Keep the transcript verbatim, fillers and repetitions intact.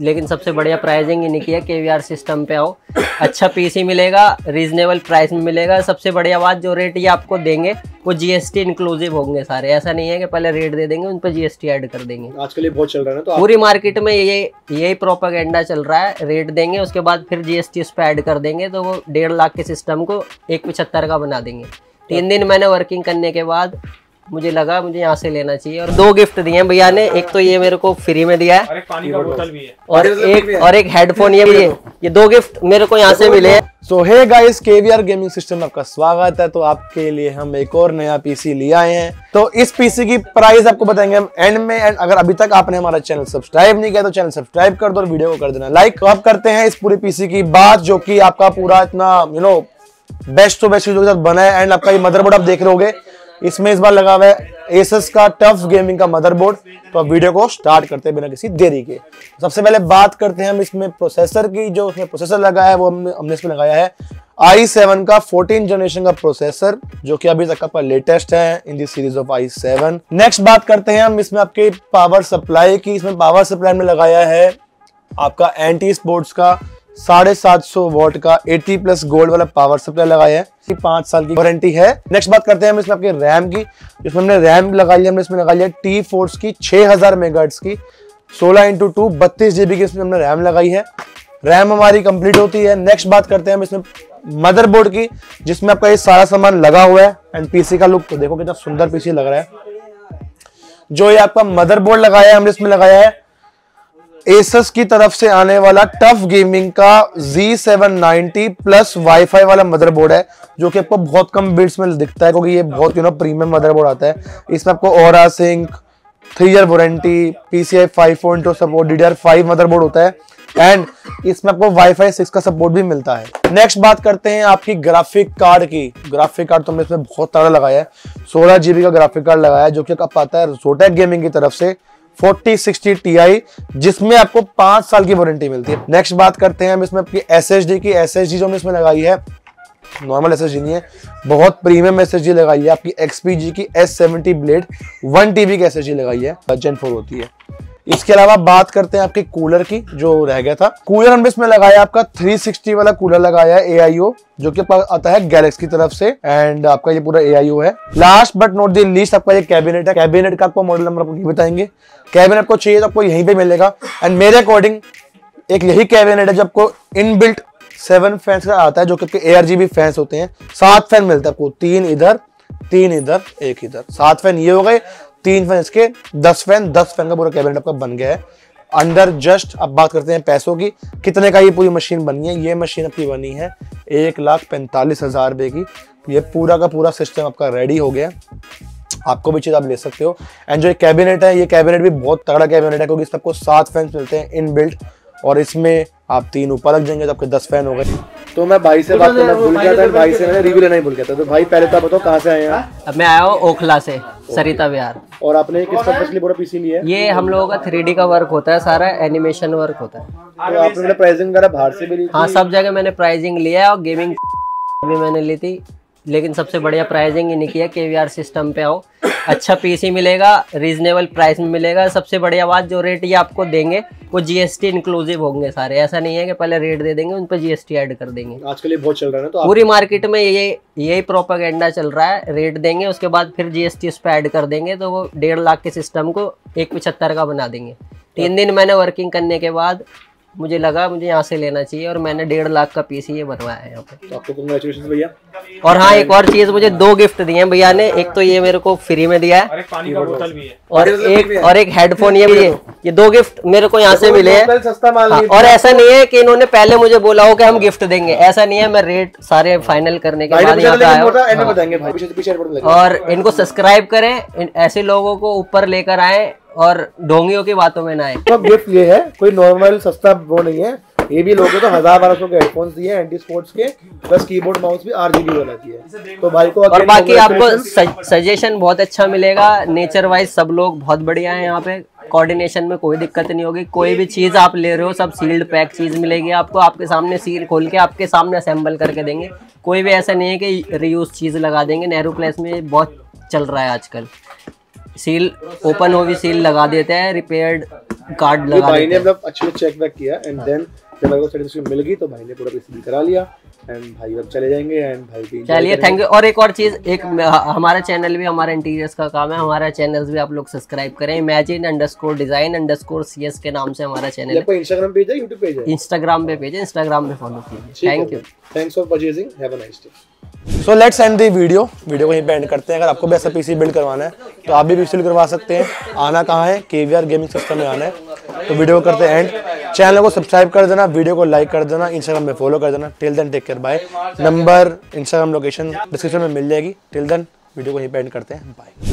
लेकिन सबसे बढ़िया प्राइसिंग इन्हीं की है। केवीआर सिस्टम पे आओ, अच्छा पीसी मिलेगा, रीजनेबल प्राइस में मिलेगा। सबसे बढ़िया बात, जो रेट ये आपको देंगे वो जीएसटी इंक्लूसिव होंगे सारे। ऐसा नहीं है कि पहले रेट दे देंगे उन पर जीएसटी ऐड कर देंगे। आजकल ये बहुत चल रहा है ना, तो पूरी मार्केट में ये यही प्रोपेगेंडा चल रहा है। रेट देंगे उसके बाद फिर जीएसटी उस पर ऐड कर देंगे, तो वो डेढ़ लाख के सिस्टम को एक पचहत्तर का बना देंगे। तीन दिन मैंने वर्किंग करने के बाद मुझे लगा मुझे यहाँ से लेना चाहिए। और दो गिफ्ट दिए हैं भैया ने, एक तो ये मेरे को फ्री में दिया है, और एक पानी का बोतल भी है, और एक और एक हेडफोन। ये भी ये दो गिफ्ट मेरे को यहाँ से मिले हैं। So hey guys, KVR gaming system आपका स्वागत है। तो आपके लिए हम एक और नया पीसी ले आए हैं। तो इस पीसी की प्राइस आपको बताएंगे हम एंड में। एंड अगर अभी तक आपने हमारा चैनल सब्सक्राइब नहीं किया तो चैनल सब्सक्राइब कर दो और वीडियो को कर देना लाइक। तो आप करते हैं इस पूरे पीसी की बात, जो की आपका पूरा इतना you know best to best चीजों के साथ बना है। एंड आपका ये मदरबोर्ड आप देख रहे होगे, इसमें इस बार लगा हुआ है एसस का टफ गेमिंग का मदरबोर्ड। तो अब वीडियो को स्टार्ट करते हैं बिना किसी देरी के। सबसे पहले बात करते हैं हम इसमें प्रोसेसर की। जो इसमें प्रोसेसर लगा है वो हमने हमने इसमें लगाया है आई सेवन का फोर्टीन जनरेशन का प्रोसेसर, जो कि अभी तक का लेटेस्ट है in the series of I seven. Next बात करते हैं हम इसमें आपके पावर सप्लाई की। इसमें पावर सप्लाई में लगाया है आपका एंटी स्पोर्ट्स का साढ़े सात सौ वॉट का अस्सी प्लस गोल्ड वाला पावर सप्लाई लगाया है, पांच साल की वारंटी है। नेक्स्ट बात करते हैं हम इसमें आपके रैम की। इसमें हमने रैम लगाई है, हमने इसमें लगाई है टी फोर्स की छह हज़ार मेगाहर्ट्ज की सोलह इंटू टू बत्तीस जीबी की इसमें हमने रैम लगाई है। रैम हमारी कंप्लीट होती है। नेक्स्ट बात करते हैं हम इसमें मदरबोर्ड की, जिसमें आपका ये सारा सामान लगा हुआ है। एंड पीसी का लुक तो देखो कितना सुंदर पीसी लग रहा है। जो ये आपका मदरबोर्ड लगाया है, हमने इसमें लगाया है एसस की तरफ से आने वाला टफ गेमिंग का G seven ninety plus WiFi वाला मदरबोर्ड है, जो कि आपको बहुत कम बिट्स में दिखता है क्योंकि ये बहुत यू नो प्रीमियम मदरबोर्ड आता है। इसमें आपको Aura Sync, three year warranty, PCI five point O support, D D R five motherboard होता है। एंड इसमें आपको वाईफाई सिक्स का सपोर्ट भी मिलता है। नेक्स्ट बात करते हैं आपकी ग्राफिक कार्ड की। ग्राफिक कार्ड तो हमने इसमें बहुत तगड़ा लगाया है, सोलह जीबी का ग्राफिक कार्ड लगाया है, जो कि आपको आता है जोटैक गेमिंग की तरफ से फोर्टी सिक्सटी टी आई, जिसमें आपको पांच साल की वारंटी मिलती है। नेक्स्ट बात करते हैं हम इसमें आपकी एसएसडी की। एसएसडी जो हमने इसमें लगाई है नॉर्मल एसएसडी नहीं है, बहुत प्रीमियम एसएसडी लगाई है आपकी एक्सपीजी की S seventy blade one TB की एसएसडी लगाई है, जेन फोर होती है। इसके अलावा बात करते हैं आपके कूलर की, जो रह गया था। कूलर हमने इसमें लगाया आपका थ्री सिक्सटी वाला कूलर लगाया है ए आई ओ, जो कि आपका आता है गैलेक्स की तरफ से। एंड आपका ये पूरा ए आई ओ है। Last but not the least आपका ये कैबिनेट है। कैबिनेट का आपको मॉडल नंबर आपको नहीं बताएंगे, कैबिनेट को चाहिए तो आपको यहीं पे मिलेगा। एंड मेरे अकॉर्डिंग एक यही कैबिनेट है जबको इनबिल्ट सेवन फैंस का आता है, जो कि A R G B fans होते हैं। सात फैन मिलते हैं आपको, तीन इधर तीन इधर एक इधर, सात फैन ये हो गए, तीन फैन इसके, दस फैन दस फैन का पूरा कैबिनेट आपका बन गया है अंडर जस्ट। अब बात करते हैं पैसों की, कितने का ये पूरी मशीन बनी है। ये मशीन आपकी बनी है एक लाख पैंतालीस हजार रुपये की। ये पूरा का पूरा सिस्टम आपका रेडी हो गया, आपको भी चीज़ आप ले सकते हो। एंड जो ये कैबिनेट है, ये कैबिनेट भी बहुत तगड़ा कैबिनेट है, क्योंकि इसमें आपको सात फैन मिलते हैं इनबिल्ट, और इसमें आप तीन ऊपर रख जाएंगे तो आपके दस फैन हो गए। तो मैं भाई से बात करना भूल गया था, भाई से मैंने रिव्यू लेना ही भूल गया था। तो भाई पहले तो आप बताओ कहाँ से आए हैं? अब मैं आया हूँ ओखला से, सरिता विहार। और आपने किस पर्पस के लिए पूरा पीसी लिया है? ये हम लोगों का थ्री डी का वर्क होता है, सारा एनिमेशन वर्क होता है। तो आपने प्राइसिंग करा बाहर से भी ली? हाँ, सब जगह मैंने प्राइसिंग लिया है, और गेमिंग भी मैंने ली थी। लेकिन सबसे बढ़िया प्राइसिंग इन्हीं की है। केवीआर सिस्टम पे आओ, अच्छा पीसी मिलेगा, रीजनेबल प्राइस में मिलेगा। सबसे बढ़िया बात, जो रेट ये आपको देंगे वो जीएसटी इंक्लूसिव होंगे सारे। ऐसा नहीं है कि पहले रेट दे देंगे उन पर जीएसटी ऐड कर देंगे। आजकल ये बहुत चल रहा है ना, तो पूरी मार्केट में ये यही प्रोपेगेंडा चल रहा है। रेट देंगे उसके बाद फिर जीएसटी उस पर ऐड कर देंगे, तो वो डेढ़ लाख के सिस्टम को एक पचहत्तर का बना देंगे। तीन दिन मैंने वर्किंग करने के बाद मुझे लगा मुझे यहाँ से लेना चाहिए, और मैंने डेढ़ लाख का पीसी ये बनवाया है यहाँ पे। तो आपको कांग्रेचुलेशंस भैया। और हाँ, एक और चीज, मुझे दो गिफ्ट दिए हैं भैया ने। एक तो ये मेरे को फ्री में दिया है, और एक पानी का बोतल भी है, और एक और एक हेडफोन। ये भी ये दो गिफ्ट मेरे को यहाँ से मिले हैं। और ऐसा नहीं है कि इन्होंने पहले मुझे बोला हो कि हम गिफ्ट देंगे, ऐसा नहीं है। मैं रेट सारे फाइनल करने के बाद यहाँ पे आया। और इनको सब्सक्राइब करें, ऐसे लोगों को ऊपर लेकर आए, और ढोंगियों की बातों में ना आए। तो गिफ्ट ये है, कोई नॉर्मल सस्ता वो नहीं है। ये भी लोगों तो हजार बारह सौ के हेडफोन्स दिए, एंटी स्पोर्ट्स के, प्लस कीबोर्ड माउस भी आरजीबी वाला दिया। तो भाई को और बाकी आपको सजेशन बहुत अच्छा मिलेगा। नेचर वाइज सब लोग बहुत बढ़िया है यहाँ पे, कोऑर्डिनेशन में कोई दिक्कत नहीं होगी। कोई भी चीज आप ले रहे हो, सब सील्ड पैक चीज मिलेगी आपको। आपके सामने सील खोल के आपके सामने असेंबल करके देंगे। कोई भी ऐसा नहीं है कि रीयूज चीज लगा देंगे। नेहरू प्लेस में बहुत चल रहा है आजकल। सील ओपन हो भी सील लगा देते हैं, रिपेयर्ड कार्ड लगा भाई ने मतलब अच्छे से चेक बैक किया एंड देन जब वो सर्टिफिकेट मिल गई तो भाई ने पूरा सील करा लिया एंड भाई अब चले जाएंगे एंड भाई भी चलिए थैंक यू। और एक और चीज़, एक हमारा चैनल भी हमारा इंटीरियर्स का काम है, हमारा चैनल भी आप लोग सब्सक्राइब करें, imagine underscore design underscore CS के नाम से हमारा चैनल है। इंस्टाग्राम पेज है, यूट्यूब पेज है, इंस्टाग्राम पे पेज है, इंस्टाग्राम पे फॉलो कीजिए। Thank you, thanks for purchasing, have a nice day. So let's end the video video को यहीं पे एंड करते हैं। अगर आपको भी ऐसा पीसी बिल्ड करवाना है तो आप भी पीसी बिल्ड करवा सकते हैं। आना कहाँ है, केवीआर गेमिंग सिस्टम में आना है। तो वीडियो करते हैं एंड, चैनल को सब्सक्राइब कर देना, वीडियो को लाइक कर देना, इंस्टाग्राम में फॉलो कर देना। Till then take care, bye. Number, Instagram, location description में मिल जाएगी। टिल देन वीडियो को यहीं पे एंड करते हैं, बाय।